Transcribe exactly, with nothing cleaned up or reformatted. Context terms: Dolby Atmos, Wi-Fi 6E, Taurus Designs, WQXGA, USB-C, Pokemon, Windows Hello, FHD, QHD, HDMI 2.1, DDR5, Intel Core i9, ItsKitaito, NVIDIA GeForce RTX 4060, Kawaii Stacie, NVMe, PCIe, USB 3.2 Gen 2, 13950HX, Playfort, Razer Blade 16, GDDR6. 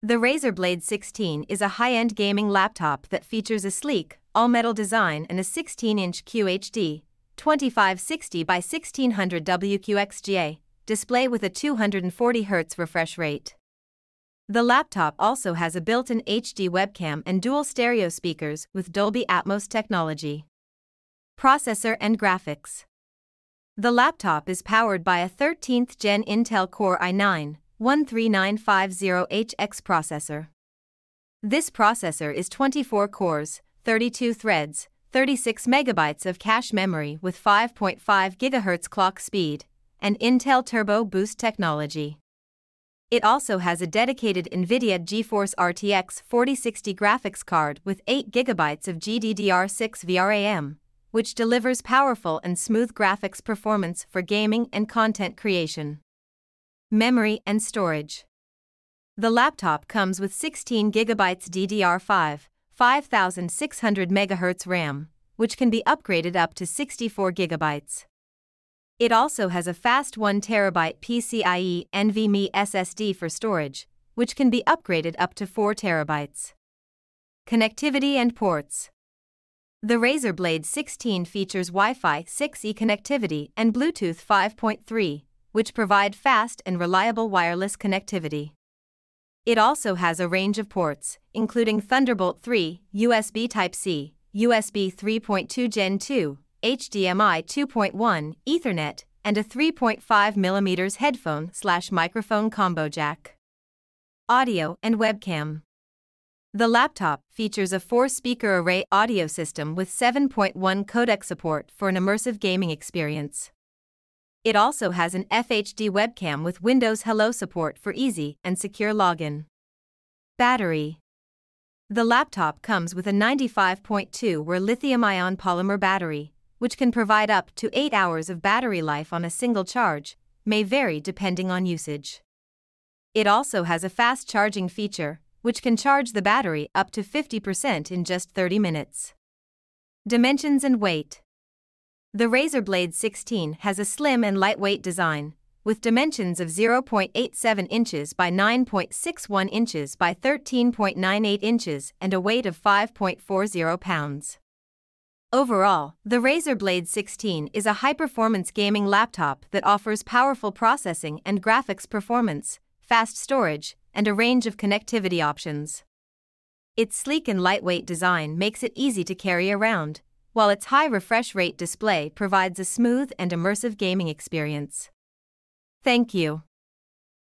The Razer Blade sixteen is a high-end gaming laptop that features a sleek, all-metal design and a sixteen-inch Q H D, twenty-five sixty by sixteen hundred W Q X G A, display with a two hundred forty hertz refresh rate. The laptop also has a built-in H D webcam and dual stereo speakers with Dolby Atmos technology. Processor and graphics. The laptop is powered by a thirteenth gen Intel Core i nine, one three nine five zero H X processor. This processor is twenty-four cores, thirty-two threads, thirty-six megabytes of cache memory with five point five gigahertz clock speed, and Intel Turbo Boost technology. It also has a dedicated NVIDIA GeForce R T X forty sixty graphics card with eight gigabytes of G D D R six V RAM, which delivers powerful and smooth graphics performance for gaming and content creation. Memory and storage. The laptop comes with sixteen gigabytes D D R five, fifty-six hundred megahertz RAM, which can be upgraded up to sixty-four gigabytes. It also has a fast one terabyte P C I E NVMe S S D for storage, which can be upgraded up to four terabytes. Connectivity and ports. The Razer Blade sixteen features Wi-Fi six E connectivity and Bluetooth five point three. which provide fast and reliable wireless connectivity. It also has a range of ports, including Thunderbolt three, U S B Type C, U S B three point two gen two, H D M I two point one, Ethernet, and a three point five millimeter headphone-slash-microphone combo jack. Audio and webcam. The laptop features a four-speaker array audio system with seven point one codec support for an immersive gaming experience. It also has an F H D webcam with Windows Hello support for easy and secure login. Battery. The laptop comes with a ninety-five point two watt lithium-ion polymer battery, which can provide up to eight hours of battery life on a single charge, may vary depending on usage. It also has a fast charging feature, which can charge the battery up to fifty percent in just thirty minutes. Dimensions and weight. The Razer Blade sixteen has a slim and lightweight design, with dimensions of zero point eight seven inches by nine point six one inches by thirteen point nine eight inches and a weight of five point four zero pounds. Overall, the Razer Blade sixteen is a high-performance gaming laptop that offers powerful processing and graphics performance, fast storage, and a range of connectivity options. Its sleek and lightweight design makes it easy to carry around, while its high refresh rate display provides a smooth and immersive gaming experience. Thank you.